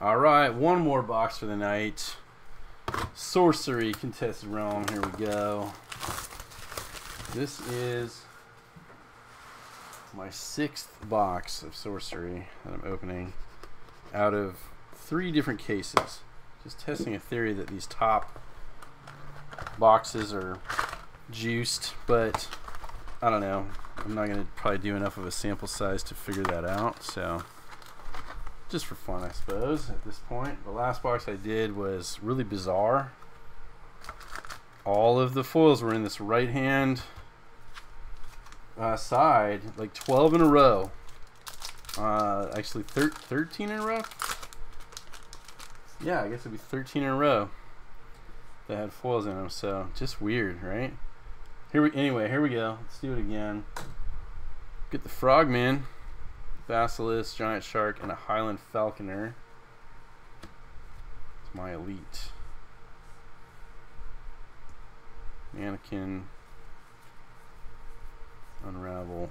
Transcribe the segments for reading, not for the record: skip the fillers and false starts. Alright, one more box for the night. Sorcery Contested Realm, here we go. This is my 6th box of Sorcery that I'm opening out of 3 different cases. Just testing a theory that these top boxes are juiced, but I don't know. I'm not going to probably do enough of a sample size to figure that out, so just for fun, I suppose, at this point. The last box I did was really bizarre. All of the foils were in this right hand side, like 12 in a row. Actually 13 in a row? Yeah, I guess it'd be 13 in a row that had foils in them, so just weird, right? Here we go. Let's do it again. Get the Frogman, Basilisk, Giant Shark, and a Highland Falconer. It's my elite. Mannequin, Unravel,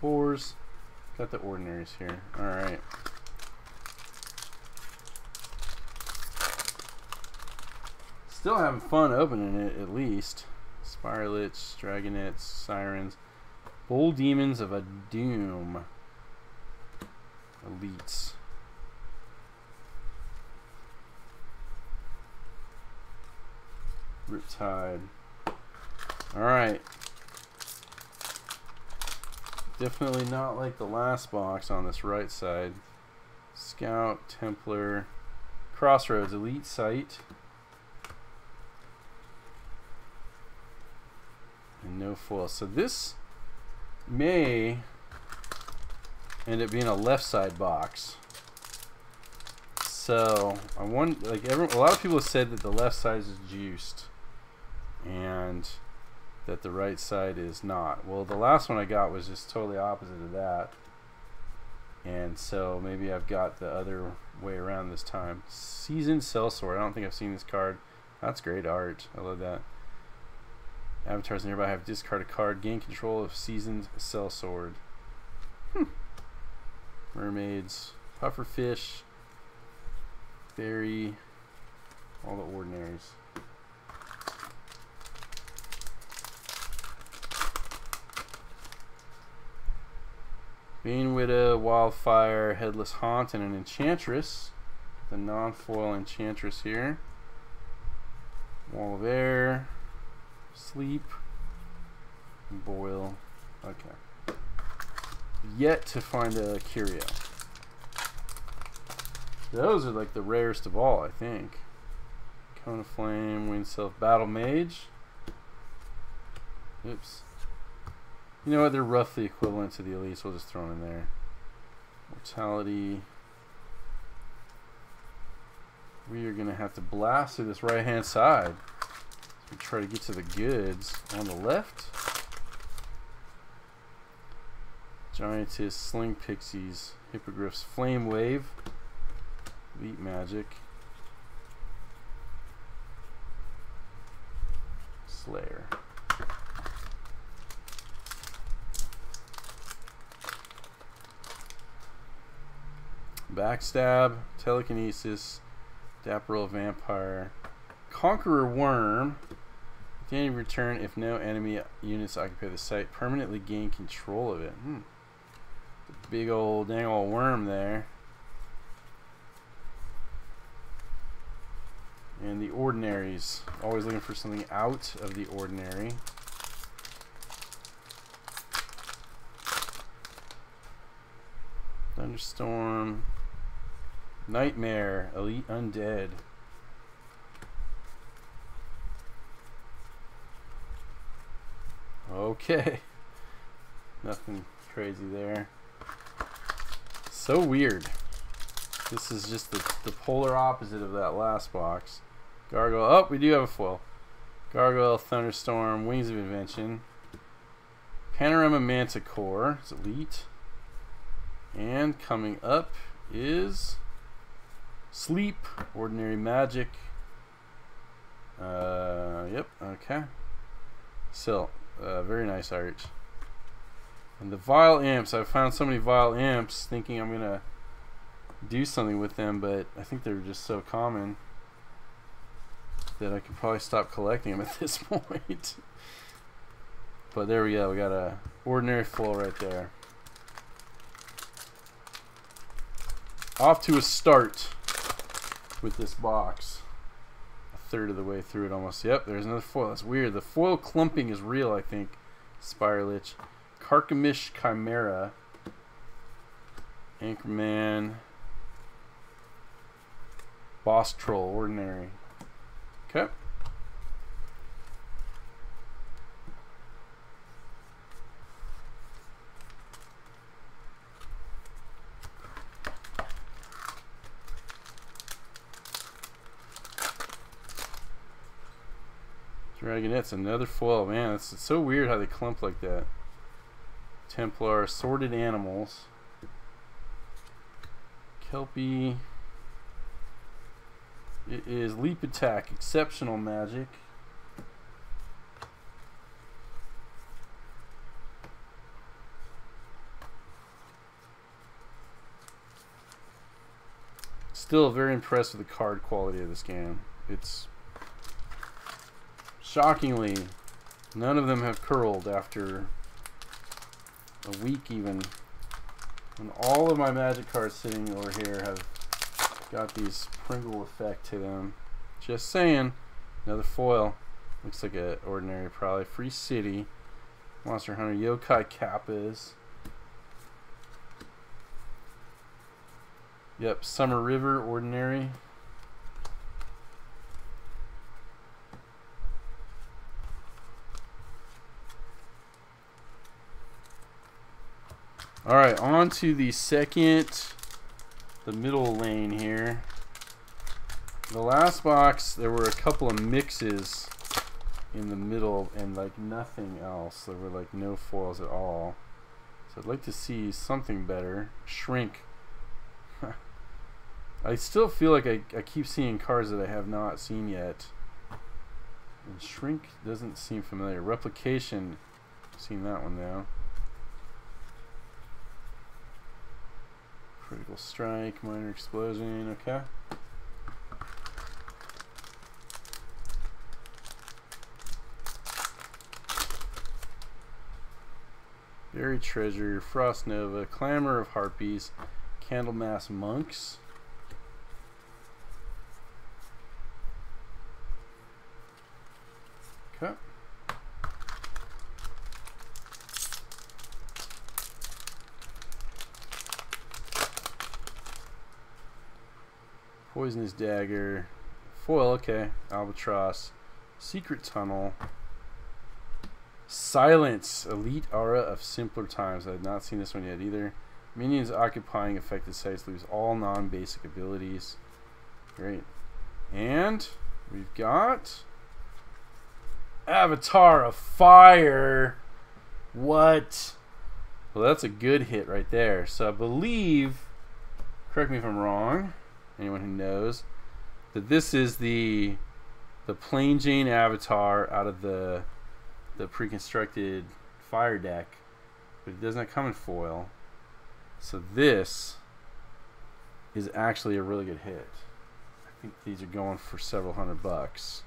Boars. Got the ordinaries here. Alright. Still having fun opening it, at least. Spire Lich, Dragonettes, Sirens, Bull Demons of a Doom, Elites. Riptide. Alright. Definitely not like the last box on this right side. Scout, Templar, Crossroads, Elite Sight. And no foil. So this may end up being a left side box. So I want, like, a lot of people have said that the left side is juiced and that the right side is not. Well, the last one I got was just totally opposite of that, and so maybe I've got the other way around this time. Seasoned Sellsword. I don't think I've seen this card. That's great art. I love that. Avatars nearby have discard a card, gain control of Seasoned Sellsword. Mermaids, Pufferfish, Fairy, all the ordinaries. Bane Widow, Wildfire, Headless Haunt, and an Enchantress. The non-foil Enchantress here. Wall of Air, Sleep, Boil. Okay. Yet to find a Curio. Those are like the rarest of all, I think. Cone of Flame, Winged Self, Battle Mage. Oops. You know what? They're roughly equivalent to the elites. We'll just throw them in there. Mortality. We are going to have to blast through this right-hand side. We try to get to the goods on the left. Giantess, Sling Pixies, Hippogriffs, Flame Wave, Leap Magic, Slayer. Backstab, Telekinesis, Dapperel Vampire, Conqueror Worm. At the end of return, if no enemy units occupy the site, permanently gain control of it. The big old dang old worm there. And the ordinaries. Always looking for something out of the ordinary. Thunderstorm. Nightmare. Elite Undead. Okay. Nothing crazy there. So weird. This is just the polar opposite of that last box. Gargoyle. Oh, we do have a foil. Gargoyle, Thunderstorm, Wings of Invention. Panorama Manticore. It's elite. And coming up is Sleep, Ordinary Magic. Yep, okay. So, very nice art. And the Vile Imps. I've found so many Vile Imps, thinking I'm going to do something with them, but I think they're just so common that I could probably stop collecting them at this point. But there we go, we got a ordinary flow right there. Off to a start with this box. A third of the way through it almost. Yep, there's another foil. That's weird. The foil clumping is real, I think. Spire Lich. Karkamish Chimera. Anchorman. Boss Troll. Ordinary. Okay. Dragonette's another foil. Man, it's so weird how they clump like that. Templar, Assorted Animals. Kelpie. It is Leap Attack, Exceptional Magic. Still very impressed with the card quality of this game. It's shockingly, none of them have curled after a week even. And all of my magic cards sitting over here have got these Pringle effect to them. Just saying. Another foil. Looks like an ordinary probably. Free City. Monster Hunter Yokai Kappas. Yep, Summer River, ordinary. Alright, on to the second, the middle lane here. The last box, there were a couple of mixes in the middle and like nothing else. There were like no foils at all. So I'd like to see something better. Shrink. I still feel like I keep seeing cards that I have not seen yet. And Shrink doesn't seem familiar. Replication, I've seen that one now. Critical Strike, Minor Explosion, okay. Buried Treasure, Frost Nova, Clamor of Harpies, Candlemass Monks. Okay. Poisonous Dagger, foil, okay, Albatross, Secret Tunnel, Silence, Elite Aura of Simpler Times. I had not seen this one yet either. Minions occupying affected sites lose all non-basic abilities. Great. And we've got Avatar of Fire. What? Well, that's a good hit right there. So I believe, correct me if I'm wrong, anyone who knows, that this is the Plain Jane Avatar out of the pre-constructed fire deck, but it does not come in foil. So this is actually a really good hit. I think these are going for several $100 bucks.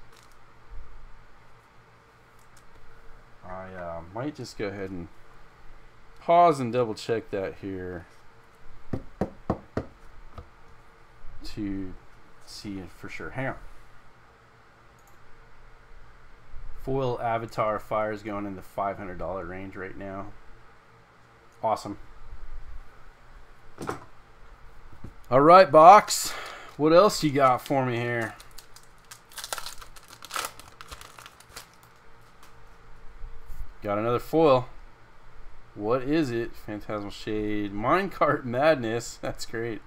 I might just go ahead and pause and double check that here to see it for sure. Hang on. Foil Avatar Fire is going in the $500 range right now. Awesome. Alright, box. What else you got for me here? Got another foil. What is it? Phantasmal Shade. Minecart Madness. That's great.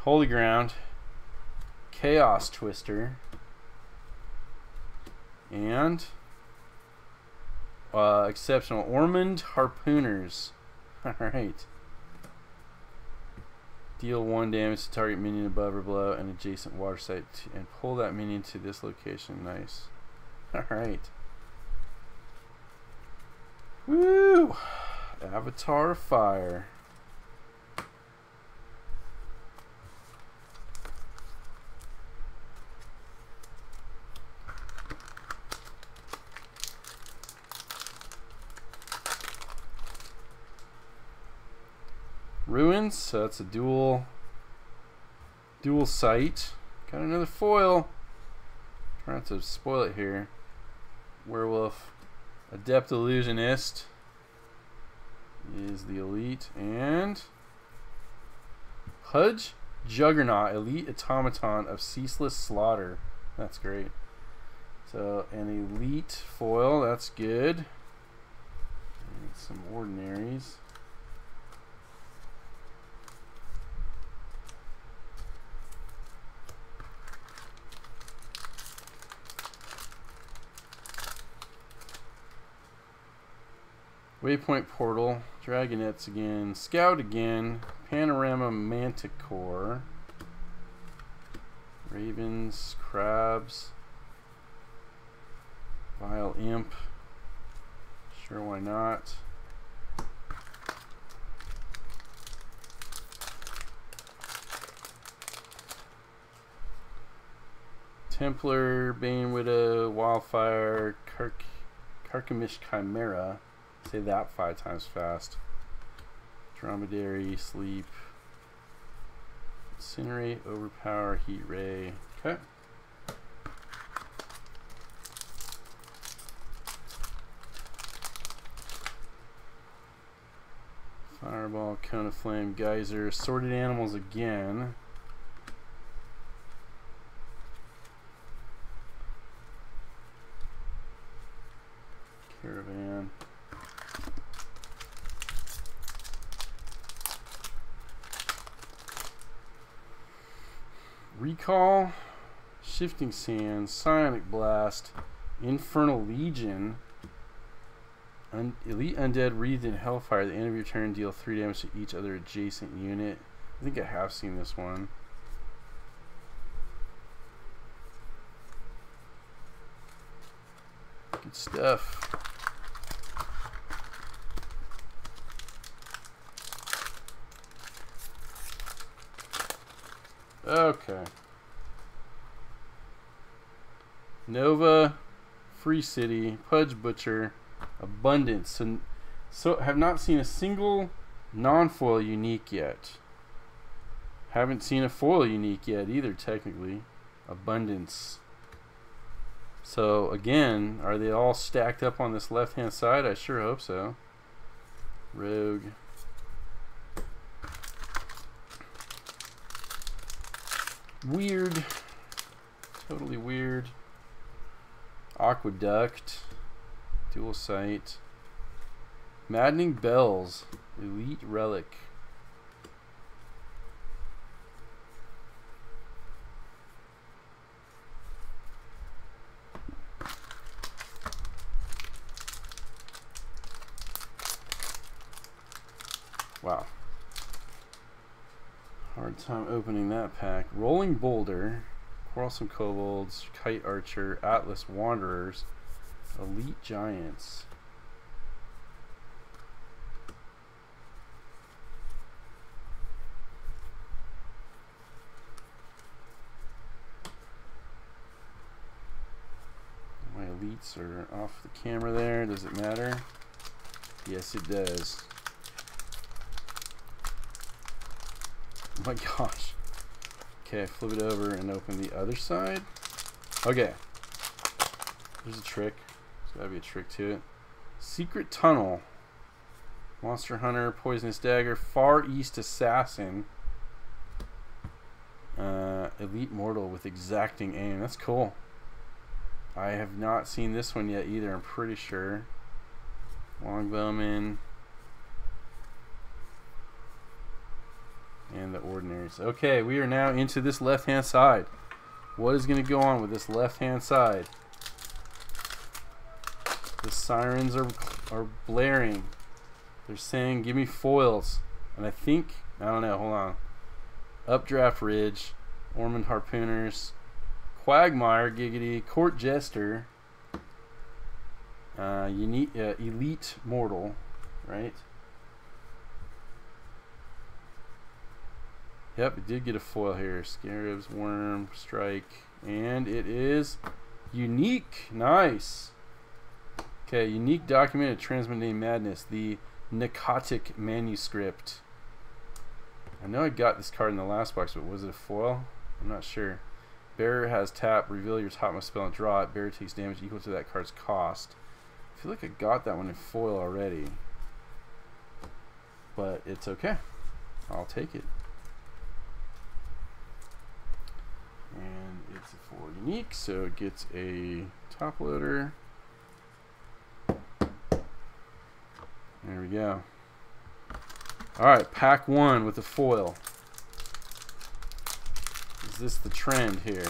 Holy Ground, Chaos Twister, and Exceptional Ormond Harpooners. Alright. Deal 1 damage to target minion above or below an adjacent water site and pull that minion to this location. Nice. Alright. Woo! Avatar of Fire. Ruins, so that's a dual sight. Got another foil. Try not to spoil it here. Werewolf. Adept Illusionist is the elite, and Hudge Juggernaut, elite automaton of ceaseless slaughter. That's great. So an elite foil, that's good. And some ordinaries. Waypoint Portal, Dragonettes again, Scout again, Panorama Manticore, Ravens, Crabs, Vile Imp, sure why not. Templar, Bane Widow, Wildfire, Karkamish Chimera. Say that 5 times fast. Dromedary, Sleep, Incinerate, Overpower, Heat Ray. Okay. Fireball, Cone of Flame, Geyser, Sorted Animals again. Caravan. Recall, Shifting Sand, Psionic Blast, Infernal Legion, Elite Undead wreathed in Hellfire. The end of your turn, deal 3 damage to each other adjacent unit. I think I have seen this one. Good stuff. Okay. Nova, Free City, Pudge Butcher, Abundance. So have not seen a single non-foil unique yet. Haven't seen a foil unique yet either, technically. Abundance. So again, are they all stacked up on this left-hand side? I sure hope so. Rogue. Weird, totally weird. Aqueduct, Dual Sight, Maddening Bells, Elite Relic. Wow. Hard time opening that pack. Rolling Boulder, Quarrelsome Kobolds, Kite Archer, Atlas Wanderers, Elite Giants. My elites are off the camera there. Does it matter? Yes, it does. Oh my gosh. Okay, flip it over and open the other side. Okay. There's a trick. There's gotta be a trick to it. Secret Tunnel. Monster Hunter, Poisonous Dagger, Far East Assassin. Elite Mortal with Exacting Aim. That's cool. I have not seen this one yet either, I'm pretty sure. Longbowman. And the ordinaries. Okay, we are now into this left-hand side. What is going to go on with this left-hand side? The sirens are blaring. They're saying, give me foils. And I think, I don't know, hold on. Updraft Ridge, Ormond Harpooners, Quagmire, Giggity, Court Jester, unique, Elite Mortal, right? Yep, it did get a foil here. Scarabs, Worm, Strike, and it is unique. Nice. Okay, unique document of transmitting madness. The Narcotic Manuscript. I know I got this card in the last box, but was it a foil? I'm not sure. Bearer has tap, reveal your topmost spell and draw it. Bearer takes damage equal to that card's cost. I feel like I got that one in foil already, but it's okay. I'll take it. And it's a 4 unique, so it gets a top loader. There we go. Alright, pack 1 with a foil. Is this the trend here?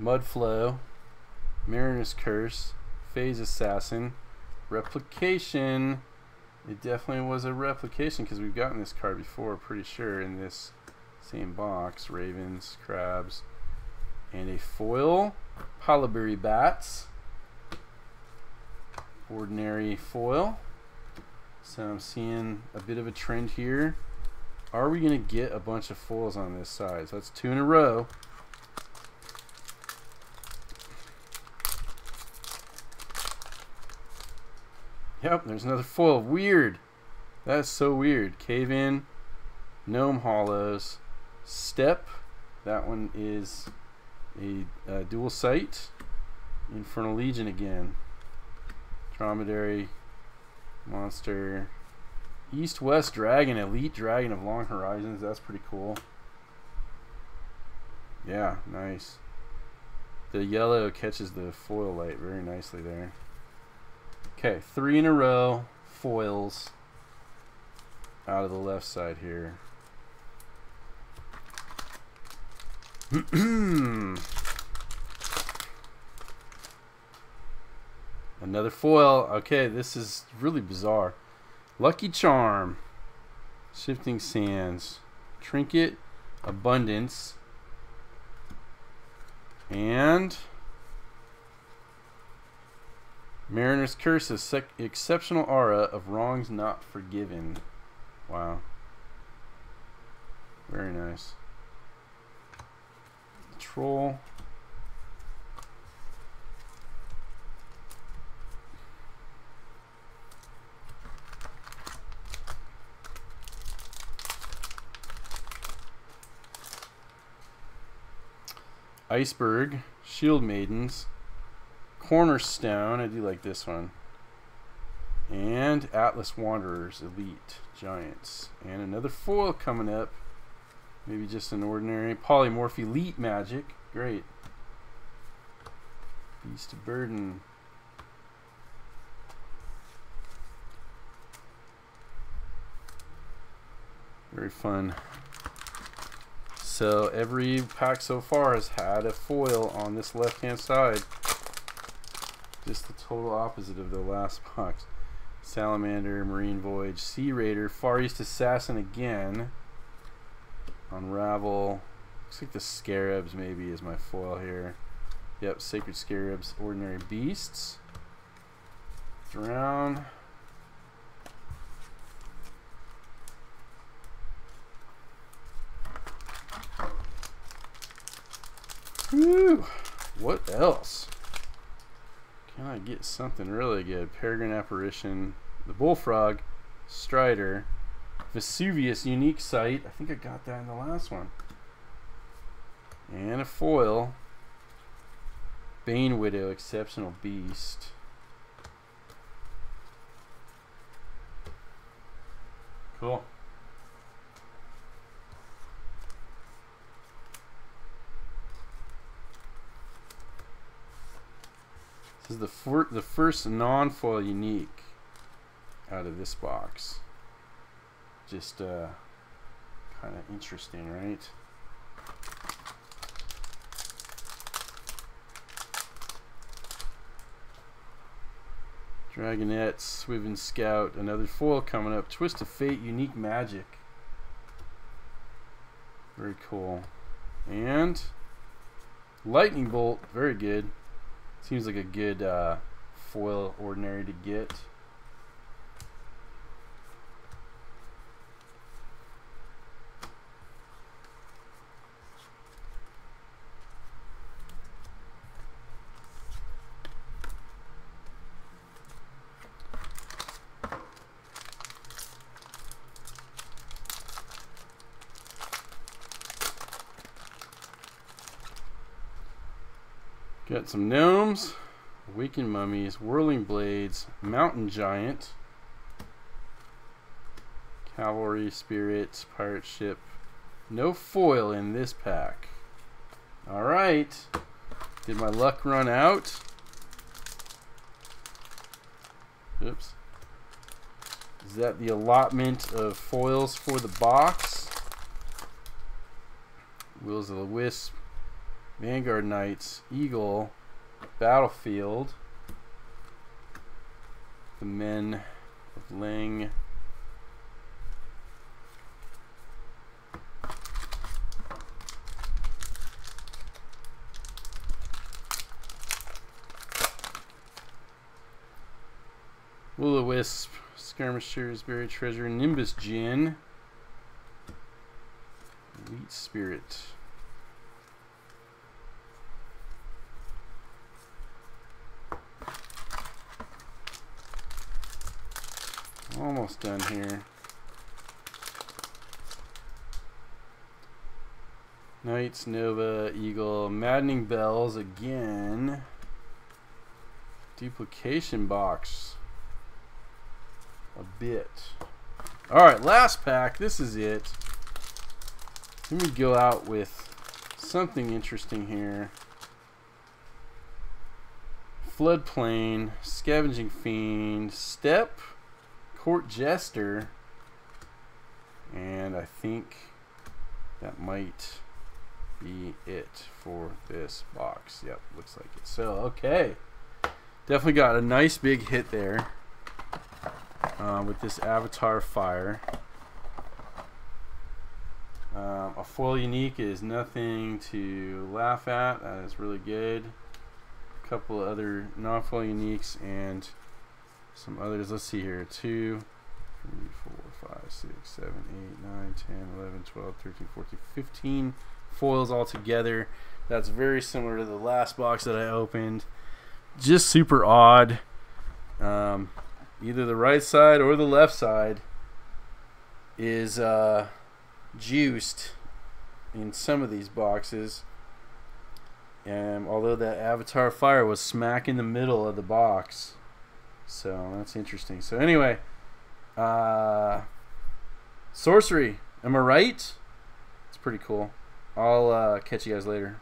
Mudflow, Mariner's Curse, Phase Assassin, Replication. It definitely was a replication because we've gotten this card before, pretty sure, in this same box. Ravens, Crabs, and a foil. Hollaberry Bats. Ordinary foil. So I'm seeing a bit of a trend here. Are we going to get a bunch of foils on this side? So that's 2 in a row. Yep, there's another foil. Weird. That is so weird. Cave In, Gnome Hollows, Step. That one is a dual sight. Infernal Legion again. Dromedary, Monster, East-West Dragon, Elite Dragon of Long Horizons. That's pretty cool. Yeah, nice. The yellow catches the foil light very nicely there. Okay, 3 in a row, foils out of the left side here. Another foil. Okay, this is really bizarre. Lucky Charm, Shifting Sands, Trinket, Abundance, and Mariner's Curse is exceptional aura of wrongs not forgiven. Wow. Very nice. Troll. Iceberg, Shield Maidens, Cornerstone, I do like this one, and Atlas Wanderers, Elite Giants, and another foil coming up, maybe just an ordinary Polymorphy, Leap Magic, great, Beast of Burden, very fun. So every pack so far has had a foil on this left hand side. Just the total opposite of the last box. Salamander, Marine Voyage, Sea Raider, Far East Assassin again. Unravel. Looks like the Scarabs maybe is my foil here. Yep, Sacred Scarabs, Ordinary Beasts. Drown. Woo! What else? Can I get something really good? Peregrine Apparition, the Bullfrog, Strider, Vesuvius, Unique Sight. I think I got that in the last one. And a foil. Bane Widow, Exceptional Beast. Cool. This is the first non-foil unique out of this box. Just kind of interesting, right? Dragonette, Swiven Scout, another foil coming up. Twist of Fate, Unique Magic. Very cool. And Lightning Bolt, very good. Seems like a good foil ordinary to get. Got some gnomes, awakened mummies, whirling blades, mountain giant, cavalry, spirits, pirate ship. No foil in this pack. Alright. Did my luck run out? Oops. Is that the allotment of foils for the box? Wills of the Wisp, Vanguard Knights, Eagle, Battlefield, the Men of Ling. Will o' Wisp, Skirmishers, Buried Treasure, Nimbus Jinn, Elite Spirit. Almost done here. Knights, Nova, Eagle, Maddening Bells again. Duplication box. A bit. Alright, last pack. This is it. Let me go out with something interesting here. Floodplain, Scavenging Fiend, Step, Court Jester, and I think that might be it for this box. Yep, looks like it. So, okay. Definitely got a nice big hit there. With this Avatar of Fire. A foil unique is nothing to laugh at. That is really good. A couple of other non-foil uniques and some others. Let's see here. 2, 3, 4, 5, 6, 7, 8, 9, 10, 11, 12, 13, 14, 15 foils all together. That's very similar to the last box that I opened. Just super odd. Either the right side or the left side is juiced in some of these boxes, and although that Avatar Fire was smack in the middle of the box, so that's interesting. So anyway, sorcery, am I right? It's pretty cool. I'll catch you guys later.